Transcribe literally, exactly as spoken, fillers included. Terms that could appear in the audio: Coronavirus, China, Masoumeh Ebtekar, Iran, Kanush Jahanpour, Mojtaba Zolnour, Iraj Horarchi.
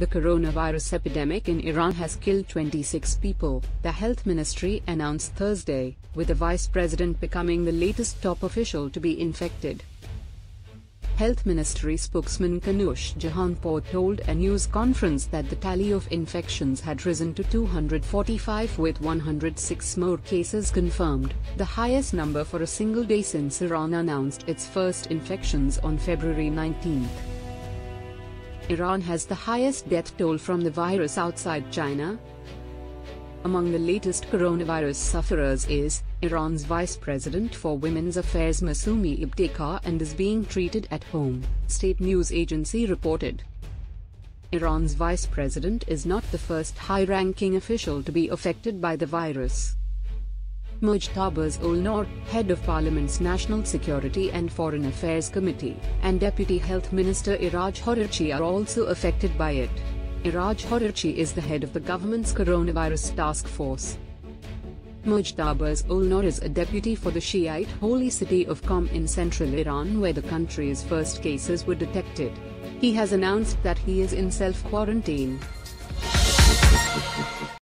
The coronavirus epidemic in Iran has killed twenty-six people, the health ministry announced Thursday, with the vice president becoming the latest top official to be infected. Health Ministry spokesman Kanush Jahanpour told a news conference that the tally of infections had risen to two hundred forty-five with one hundred six more cases confirmed, the highest number for a single day since Iran announced its first infections on February nineteenth. Iran has the highest death toll from the virus outside China. Among the latest coronavirus sufferers is Iran's Vice President for Women's Affairs Masoumeh Ebtekar, and is being treated at home, state news agency reported. Iran's Vice President is not the first high-ranking official to be affected by the virus. Mojtaba Zolnour, head of Parliament's National Security and Foreign Affairs Committee, and Deputy Health Minister Iraj Horarchi are also affected by it. Iraj Horarchi is the head of the government's coronavirus task force. Mojtaba Zolnour is a deputy for the Shiite holy city of Qom in central Iran, where the country's first cases were detected. He has announced that he is in self-quarantine.